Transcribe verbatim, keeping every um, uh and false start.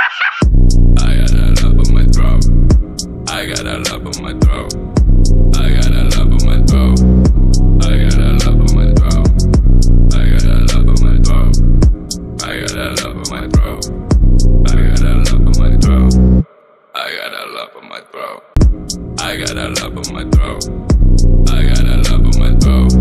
I got a lump on my throat. I got a lump on my throat. I got a lump on my throat. I got a lump on my throat. I got a lump on my throat. I got a lump on my throat. I got a lump on my throat. I got a lump on my throat. I got a lump on my throat. I got a lump on my throat.